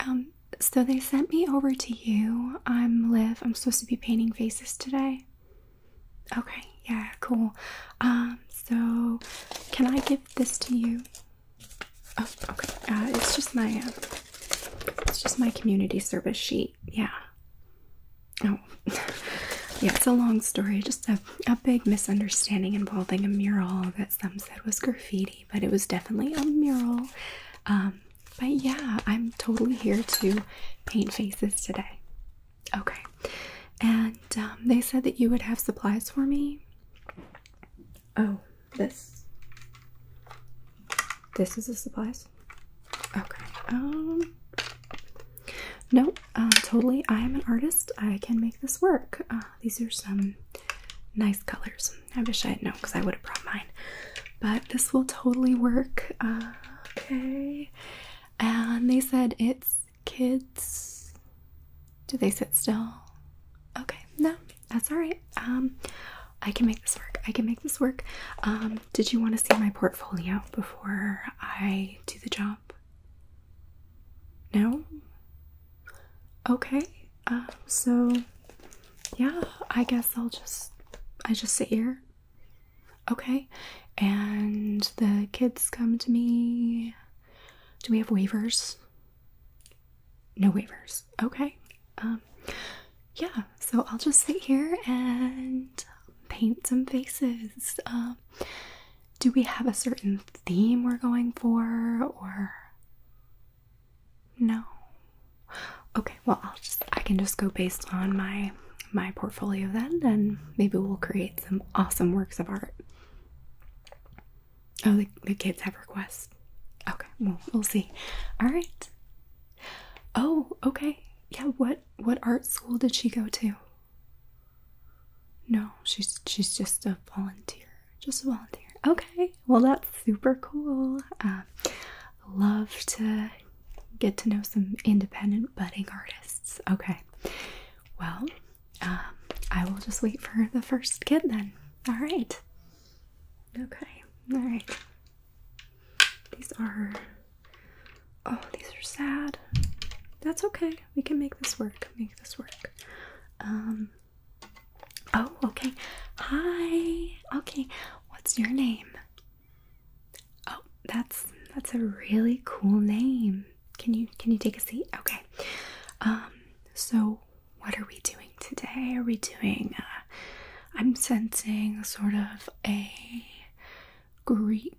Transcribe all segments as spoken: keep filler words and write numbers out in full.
Hi, um, so they sent me over to you. I'm Liv. I'm supposed to be painting faces today. Okay, yeah, cool. Um, so can I give this to you? Oh, okay. Uh, it's just my, uh, it's just my community service sheet. Yeah. Oh, yeah, it's a long story. Just a, a big misunderstanding involving a mural that some said was graffiti, but it was definitely a mural. Um, but yeah, I'm totally here to paint faces today. Okay. And um, they said that you would have supplies for me. Oh, this. This is the supplies? Okay. Um... No, um, totally. I am an artist. I can make this work. Uh, these are some nice colors. I wish I had known because I would have brought mine. But this will totally work. Uh, okay. And they said it's kids. Do they sit still? Okay. No, that's all right. Um, I can make this work. I can make this work. Um, did you want to see my portfolio before I do the job? No? Okay, um, so, yeah, I guess I'll just, I just sit here. Okay, and the kids come to me. Do we have waivers? No waivers. Okay, um, yeah, so I'll just sit here and paint some faces. Um, do we have a certain theme we're going for, or no? Okay, well, I'll just, I can just go based on my, my portfolio then, and maybe we'll create some awesome works of art. Oh, the, the kids have requests. Okay, well, we'll see. All right. Oh, okay. Yeah, what, what art school did she go to? No, she's, she's just a volunteer. Just a volunteer. Okay, well, that's super cool. Uh, love to get to know some independent budding artists. Okay, well, um, I will just wait for the first kid then. All right. Okay. All right. These are, oh, these are sad. That's okay. We can make this work. Make this work. Um. Oh, okay. Hi. Okay. What's your name? Oh, that's, that's a really cool name. Can you, can you take a seat? Okay. Um, so what are we doing today? Are we doing, uh, I'm sensing sort of a Greek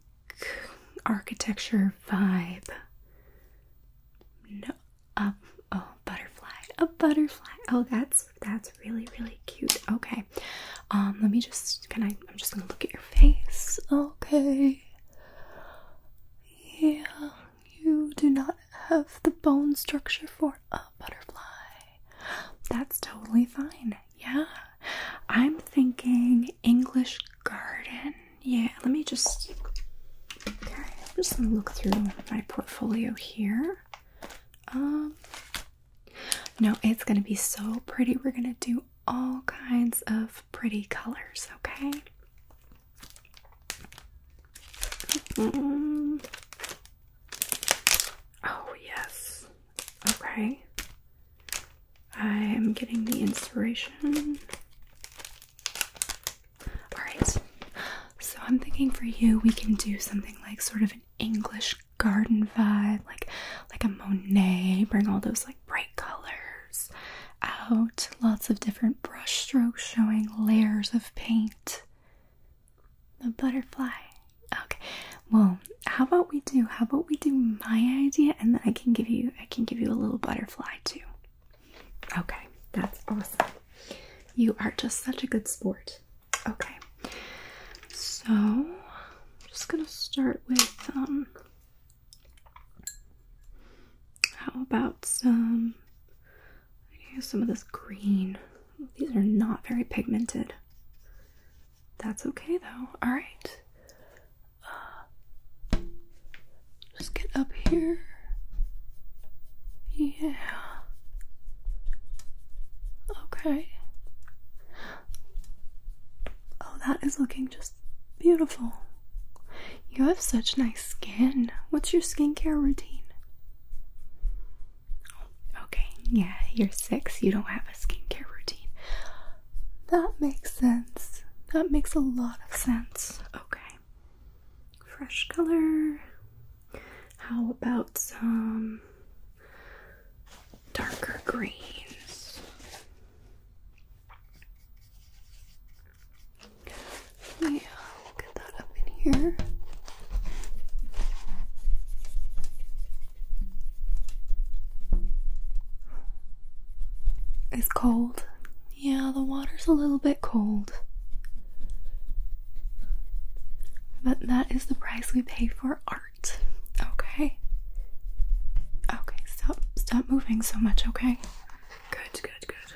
architecture vibe. No, uh, oh, butterfly, a butterfly. Oh, that's, that's really, really cute. Okay. Um, let me just, can I, I'm just gonna look at your face. Okay. Yeah. You do not have the bone structure for a butterfly. That's totally fine. Yeah. I'm thinking English garden. Yeah, let me just, okay, I'm just gonna look through my portfolio here. Um no, it's gonna be so pretty. We're gonna do all kinds of pretty colors, okay? Mm-mm. Okay, I am getting the inspiration. Alright, so I'm thinking for you we can do something like sort of an English garden vibe, like like a Monet, bring all those like bright colors out, lots of different brush strokes showing layers of paint. The butterfly. Okay, well, how about we do, how about we do my idea, and then I can give you, I can give you a little butterfly too. Okay, that's awesome. You are just such a good sport. Okay, so I'm just gonna start with, um, how about some, here's some of this green. These are not very pigmented. That's okay though, all right. Just get up here. Yeah. Okay. Oh, that is looking just beautiful. You have such nice skin. What's your skincare routine? Yeah, you're six, you don't have a skincare routine. That makes sense. That makes a lot of sense. Okay. Fresh color. How about some darker greens? Yeah, I'll get that up in here. It's cold. Yeah, the water's a little bit cold. But that is the price we pay for art. Okay? Okay, stop stop moving so much, okay? Good, good, good.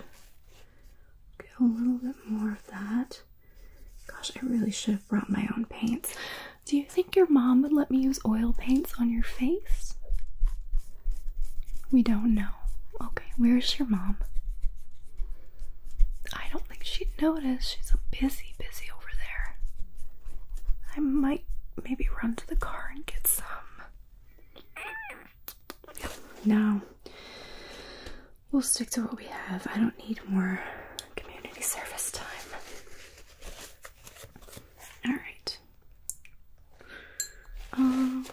Get a little bit more of that. Gosh, I really should have brought my own paints. Do you think your mom would let me use oil paints on your face? We don't know. Okay, where's your mom? I don't think she'd notice. She's busy, busy over there. I might maybe run to the car and get some. No. We'll stick to what we have. I don't need more community service time. Alright. Um,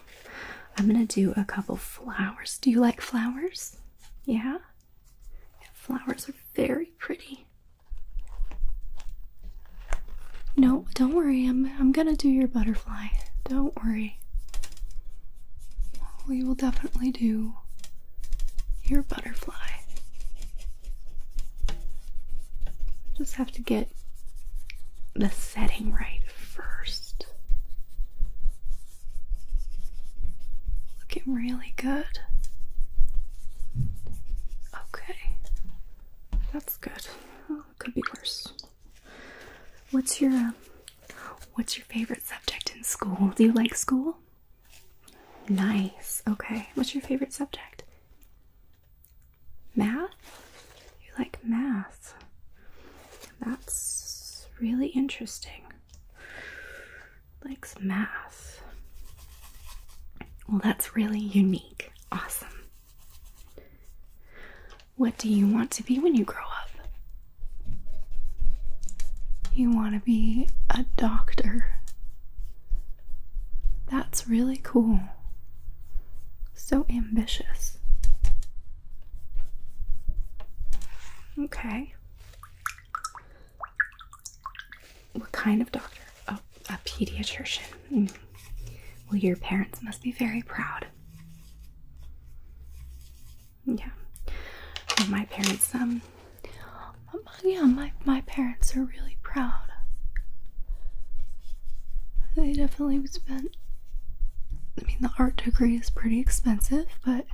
I'm gonna do a couple flowers. Do you like flowers? Yeah? Yeah, flowers are very pretty. No, don't worry. I'm I'm gonna do your butterfly. Don't worry. We will definitely do your butterfly. Just have to get the setting right first. Looking really good. Okay, that's good. Oh, it could be worse. What's your uh, what's your favorite subject in school? Do you like school? Nice. Okay. What's your favorite subject? Math? You like math. That's really interesting. Likes math. Well, that's really unique. Awesome. What do you want to be when you grow up? You want to be a doctor. That's really cool. So ambitious. Okay. What kind of doctor? Oh, a pediatrician. Mm. Well, your parents must be very proud. Yeah. And my parents, um, yeah, my, my parents are really proud. They definitely spent, I mean, the art degree is pretty expensive, but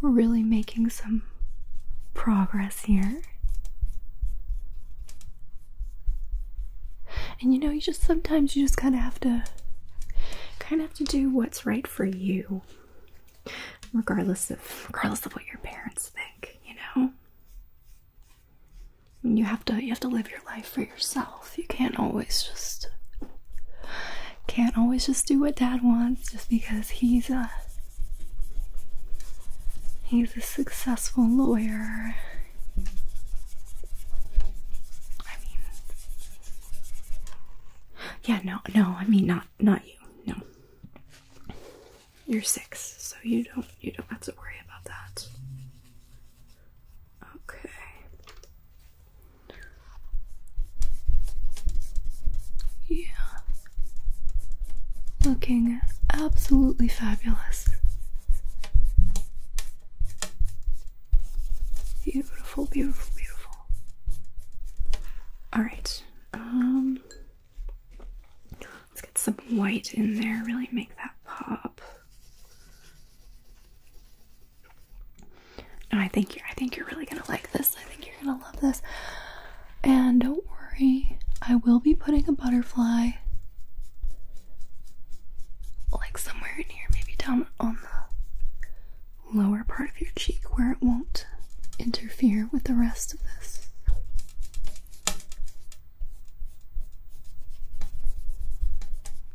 we're really making some progress here. And you know, you just, sometimes you just kind of have to, kind of have to do what's right for you, regardless of, regardless of what your parents think, you know? I mean, you have to, you have to live your life for yourself. You can't always just... Can't always just do what Dad wants just because he's a he's a successful lawyer. I mean, yeah, no, no, I mean not not you, no. You're six, so you don't you don't have to worry about that. Okay. Yeah. Looking absolutely fabulous. Beautiful, beautiful, beautiful. Alright, um, let's get some white in there, really make that pop. And I think you're, I think you're really gonna like this. I think you're gonna love this. And don't worry, I will be putting a butterfly like somewhere in here, maybe down on the lower part of your cheek where it won't interfere with the rest of this.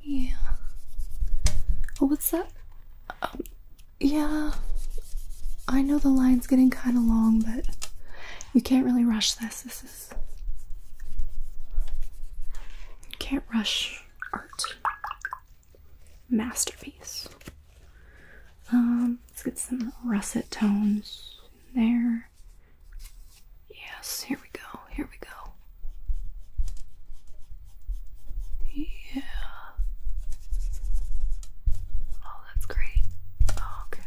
Yeah. Oh, what's that? Um, yeah. I I know the line's getting kind of long, but you can't really rush this. This is... You can't rush art. Masterpiece. Um, let's get some russet tones in there. Yes, here we go, here we go. Yeah. Oh, that's great. Okay.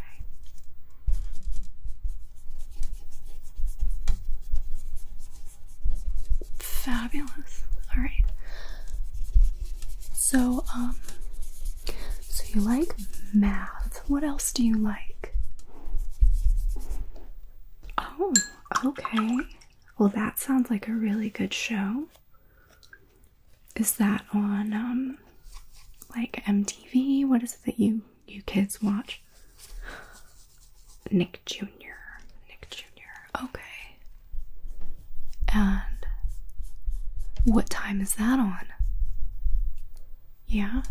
Fabulous. All right. So, um, so you like math. What else do you like? Oh, okay. Well, that sounds like a really good show. Is that on, um, like M T V? What is it that you, you kids watch? Nick Junior Nick Junior Okay. And what time is that on? Yeah?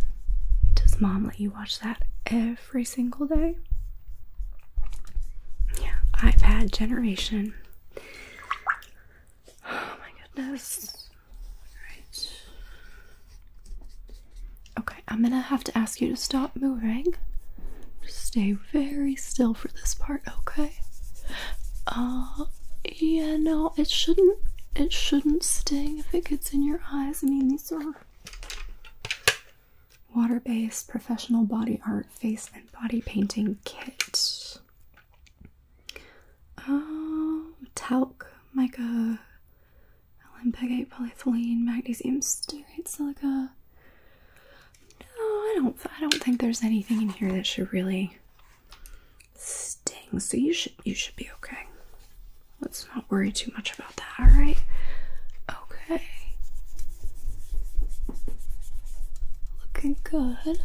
Does mom let you watch that every single day? Yeah, iPad generation. Oh my goodness. Okay, I'm gonna have to ask you to stop moving. Just stay very still for this part, okay? Uh, yeah, no, it shouldn't, it shouldn't sting if it gets in your eyes. I mean, these are water-based professional body art face and body painting kit. Um, uh, talc, mica, L M P E G eight, polyethylene, magnesium stearate, silica. I don't, I don't think there's anything in here that should really sting, so you should you should be okay. Let's not worry too much about that, alright? Okay. Looking good.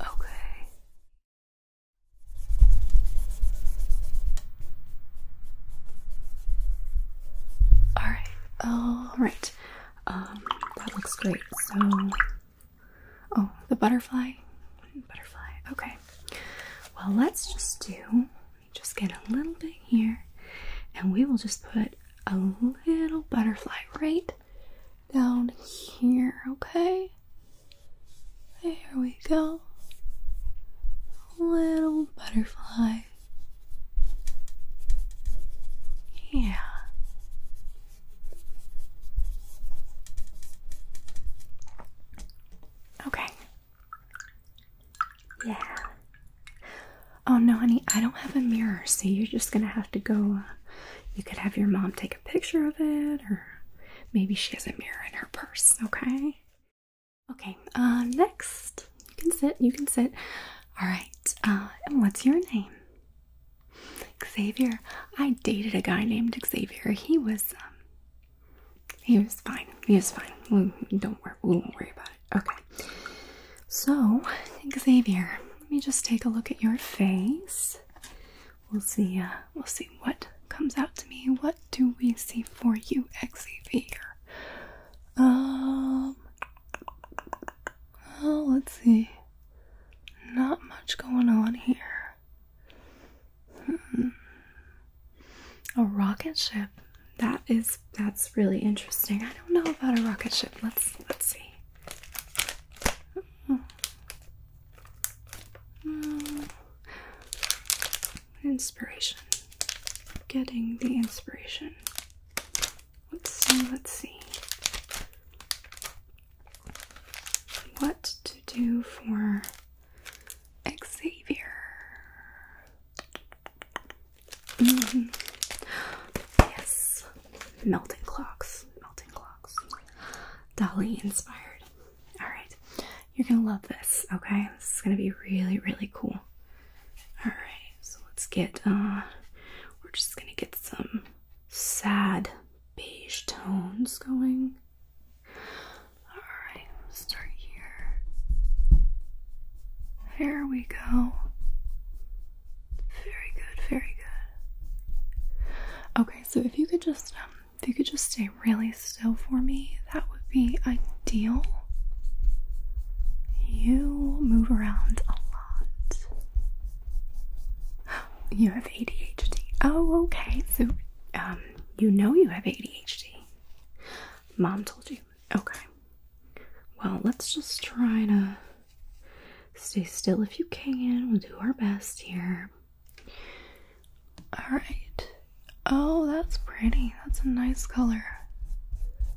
Okay. Alright. Alright, um, that looks great, so, oh, the butterfly, butterfly, okay, well, let's just do, let me just get a little bit here, and we will just put a little butterfly right down here, okay, there we go, little butterfly, yeah. Yeah. Oh no, honey, I don't have a mirror, so you're just gonna have to go, uh, you could have your mom take a picture of it, or maybe she has a mirror in her purse, okay? Okay, uh, next. You can sit, you can sit. Alright, uh, and what's your name? Xavier. I dated a guy named Xavier. He was, um, he was fine. He was fine. We, don't worry, we won't worry about it. Okay. So, Xavier, let me just take a look at your face. We'll see, uh, we'll see what comes out to me. What do we see for you, Xavier? Um, oh, let's see. Not much going on here. Hmm. A rocket ship. That is, that's really interesting. I don't know about a rocket ship. Let's, let's see. Inspiration. Getting the inspiration. Let's see, let's see. What to do for Xavier. Mm-hmm. Yes. Melting clocks. Melting clocks. Dali inspired. Alright. You're gonna love this, okay? This is gonna be really, really cool. Alright. Get uh we're just gonna get some sad beige tones going. Alright, let's start here. There we go. Very good, very good. Okay, so if you could just um if you could just stay really still for me, that would be ideal. You move move around a lot. You have A D H D. Oh, okay. So, um, you know you have A D H D. Mom told you. Okay. Well, let's just try to stay still if you can. We'll do our best here. Alright. Oh, that's pretty. That's a nice color.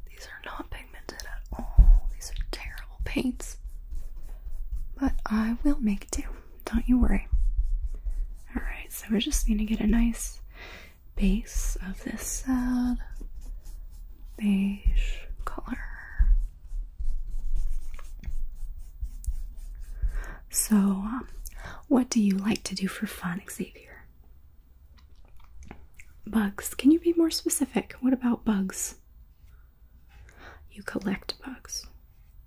These are not pigmented at all. These are terrible paints. But I will make do. Don't you worry. Alright, so we're just going to get a nice base of this sad beige color. So, um, what do you like to do for fun, Xavier? Bugs. Can you be more specific? What about bugs? You collect bugs.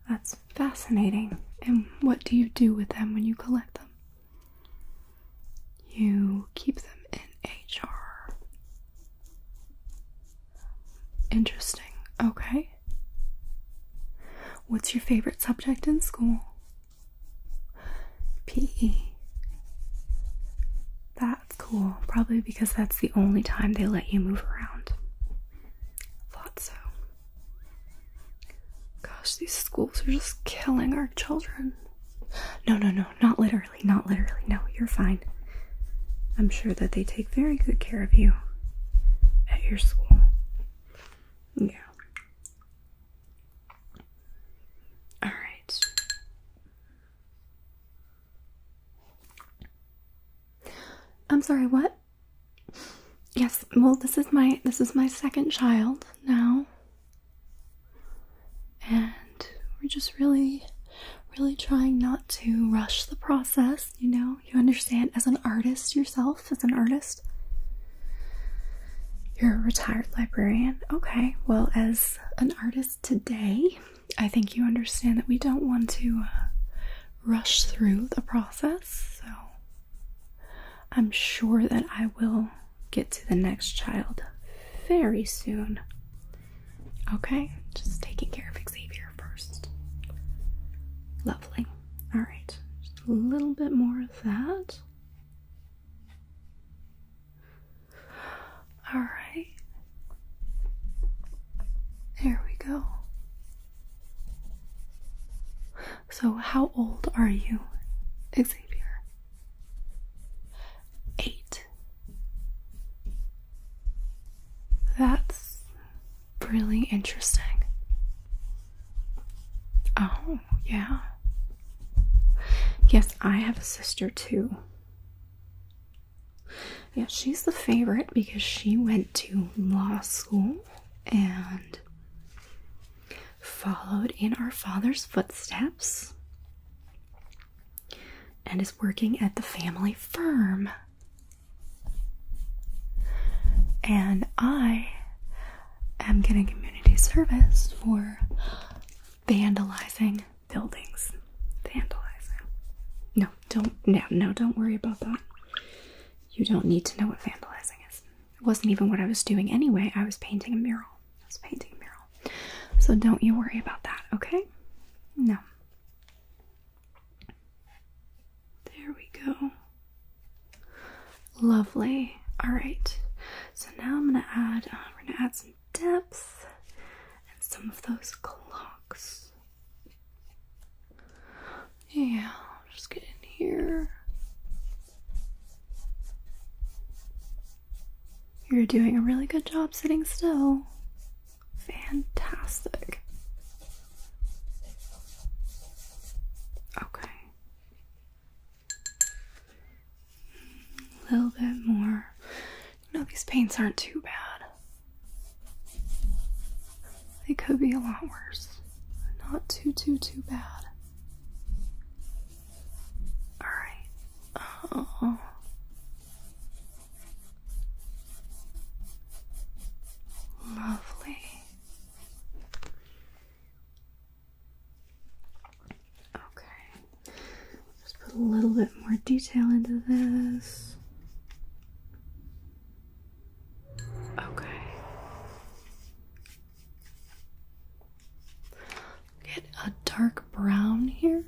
That's fascinating. And what do you do with them when you collect them? You keep them in a jar. Interesting. Okay. What's your favorite subject in school? P E. That's cool. Probably because that's the only time they let you move around. Thought so. Gosh, these schools are just killing our children. No, no, no. Not literally. Not literally. No, you're fine. I'm sure that they take very good care of you at your school. Yeah. Alright. I'm sorry, what? Yes, well, this is my this is my second child now. And we're just really, really trying not to rush the process, you know? You understand, as an artist yourself, as an artist. You're a retired librarian. Okay, well, as an artist today, I think you understand that we don't want to uh, rush through the process, so I'm sure that I will get to the next child very soon. Okay, just taking care of Xavier first. Lovely. All right, just a little bit more of that. All right. There we go. So how old are you, Xavier? Eight. That's really interesting. Oh, yeah. Yes, I have a sister too. Yeah, she's the favorite because she went to law school and followed in our father's footsteps and is working at the family firm. And I am getting community service for vandalizing buildings. Vandalizing. No, don't, no, no, don't worry about that. You don't need to know what vandalizing is. It wasn't even what I was doing anyway. I was painting a mural. I was painting a mural. So don't you worry about that, okay? No. There we go. Lovely. All right. So now I'm gonna add. Uh, we're gonna add some depth and some of those clocks. Yeah. I'll just get in here. You're doing a really good job sitting still. Fantastic. Okay. A little bit more. No, these paints aren't too bad. They could be a lot worse. Not too, too, too bad. Alright. Oh. Lovely. Okay. Just put a little bit more detail into this. Okay. Get a dark brown here.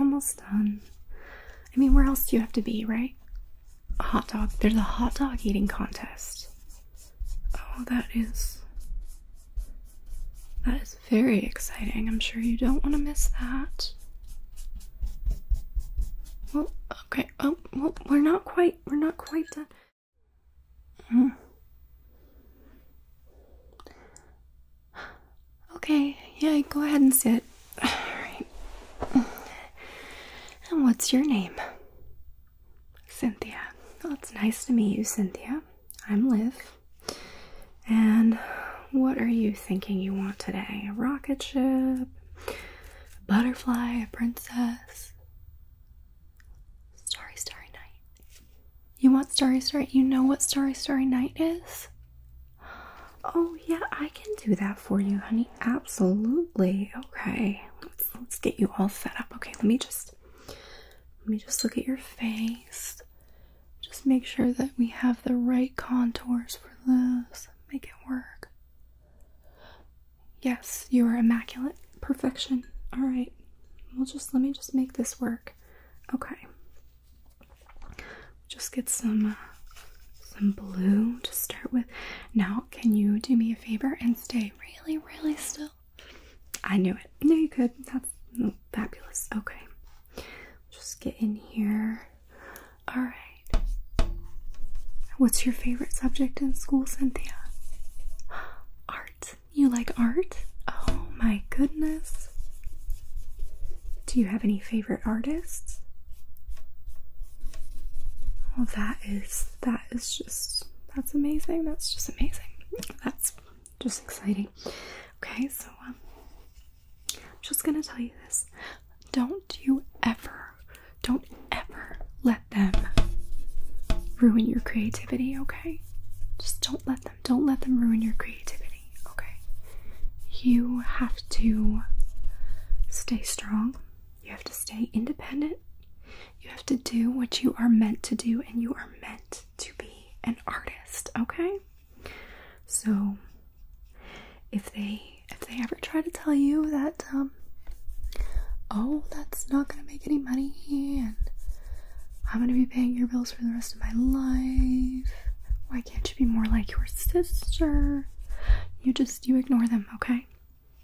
almost done. I mean, where else do you have to be, right? A hot dog. There's a hot dog eating contest. Oh, that is... that is very exciting. I'm sure you don't want to miss that. Well, okay. Oh, well, we're not quite, we're not quite done. Hmm. Okay, yeah, go ahead and sit. All right. And what's your name? Cynthia. Well, it's nice to meet you, Cynthia. I'm Liv. And what are you thinking you want today? A rocket ship? A butterfly? A princess? Starry, Starry Night. You want Starry, Starry? You know what Starry, Starry Night is? Oh, yeah, I can do that for you, honey. Absolutely. Okay. Let's, let's get you all set up. Okay, let me just, let me just look at your face. Just make sure that we have the right contours for this. Make it work. Yes, you are immaculate. Perfection. All right. We'll just, let me just make this work. Okay. Just get some... Uh, blue to start with. Now, can you do me a favor and stay really, really still? I knew it. No, you could. That's oh, fabulous. Okay. Just get in here. All right. What's your favorite subject in school, Cynthia? Art. You like art? Oh my goodness. Do you have any favorite artists? Well, that is, that is just, that's amazing. That's just amazing. That's just exciting. Okay, so um, I'm just going to tell you this. Don't you ever, don't ever let them ruin your creativity, okay? Just don't let them, don't let them ruin your creativity, okay? You have to stay strong. You have to stay independent. You have to do what you are meant to do, and you are meant to be an artist, okay? So, if they if they ever try to tell you that, um, oh, that's not gonna make any money, and I'm gonna be paying your bills for the rest of my life, why can't you be more like your sister? You just, you ignore them, okay?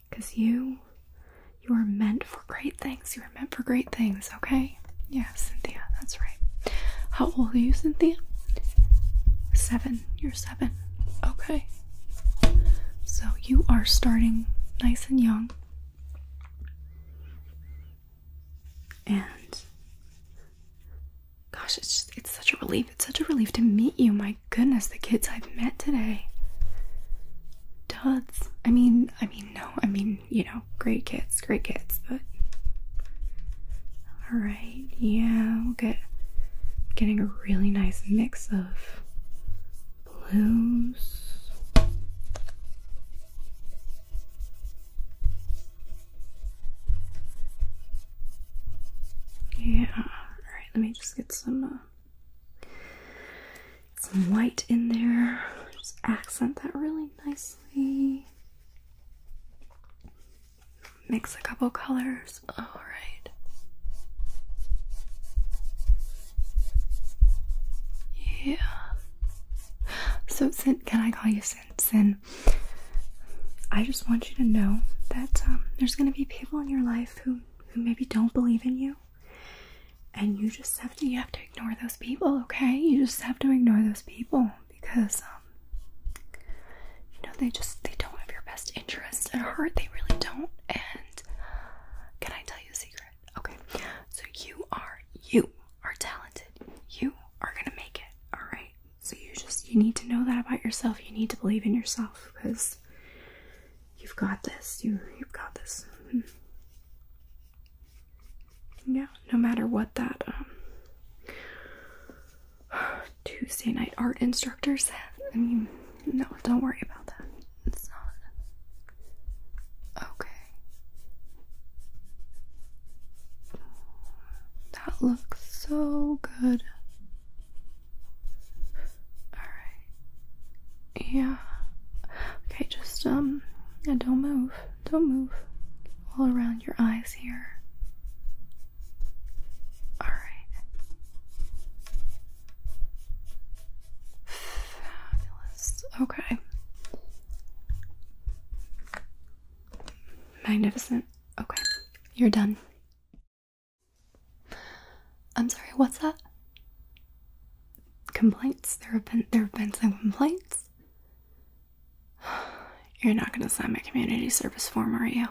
Because you, you are meant for great things. You are meant for great things, okay? Yeah, Cynthia, that's right. How old are you, Cynthia? Seven. You're seven. Okay. So you are starting nice and young. And gosh, it's just, it's such a relief. It's such a relief to meet you. My goodness, the kids I've met today. Duds. I mean, I mean, no, I mean, you know, great kids, great kids, but all right, yeah, we'll get, getting a really nice mix of blues. Yeah, all right, let me just get some, uh, some white in there. Just accent that really nicely. Mix a couple colors, all right. Yeah. So, Sin, can I call you Sin? Sin, I just want you to know that um, there's going to be people in your life who, who maybe don't believe in you, and you just have to, you have to ignore those people, okay? You just have to ignore those people because, um, you know, they just, they don't have your best interest at heart. They really don't. And can I tell you a secret? Okay. So you are, you are talented. You are going to make it. So you just, you need to know that about yourself. You need to believe in yourself because you've got this. You, you've got this. Yeah, no matter what that um, Tuesday night art instructor said. I mean, no, don't worry about that. It's not. Okay. That looks so good. Yeah. Okay, just, um, yeah, don't move. Don't move. All around your eyes here. Okay. Magnificent. Okay, you're done. I'm sorry, what's that? Complaints? There have been there have been some complaints? You're not gonna sign my community service form, are you?